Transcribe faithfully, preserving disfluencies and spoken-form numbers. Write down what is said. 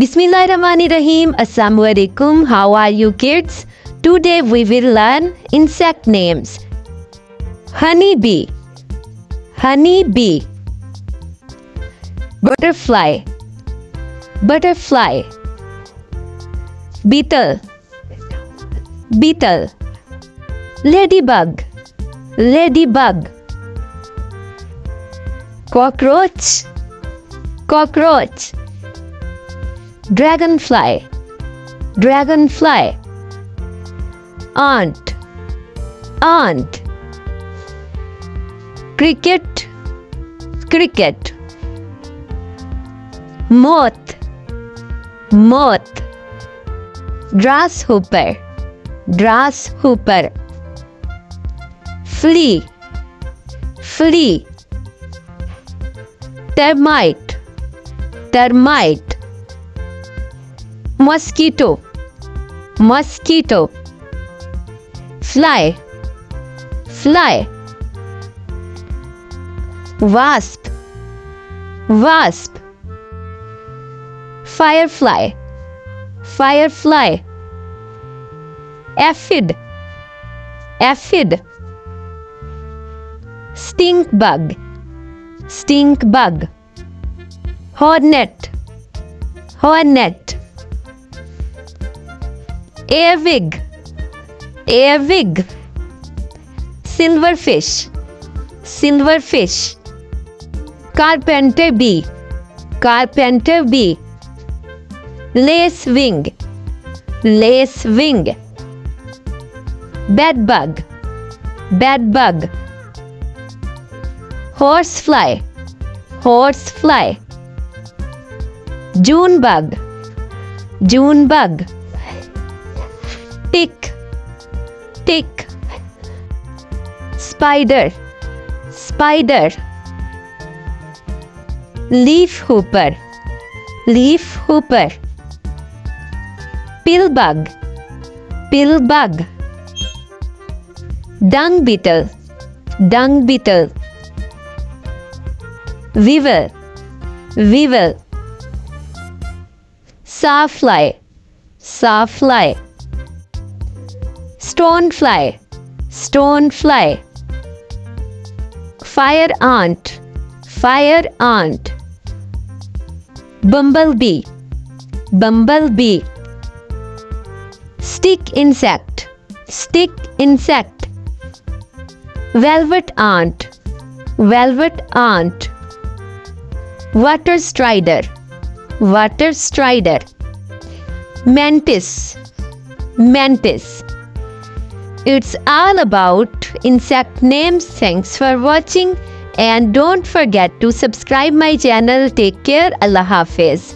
Bismillahirrahmanirrahim. Assalamualaikum. How are you kids? Today we will learn insect names. Honeybee, honeybee. Butterfly, butterfly. Beetle, beetle. Ladybug, ladybug. Cockroach, cockroach. Dragonfly, dragonfly. Ant, ant. Cricket, cricket. Moth, moth. Grasshopper, grasshopper. Flea, flea. Termite, termite. Mosquito, mosquito. Fly, fly. Wasp, wasp. Firefly, firefly. Aphid, aphid. Stink bug, stink bug. Hornet, hornet. Earwig, earwig. Silverfish, silverfish. Carpenter bee, carpenter bee. Lacewing, lacewing. Bedbug, bedbug. Horsefly, horsefly. June bug, June bug. Tick, tick. Spider, spider. Leaf hopper, leaf hopper. Pill bug, pill bug. Dung beetle, dung beetle. Weevil, weevil. Sawfly, sawfly. Stonefly, stonefly. Fire ant, fire ant. Bumblebee, bumblebee. Stick insect, stick insect. Velvet ant, velvet ant. Water strider, water strider. Mantis, mantis. It's all about insect names. Thanks for watching and don't forget to subscribe my channel. Take care. Allah Hafiz.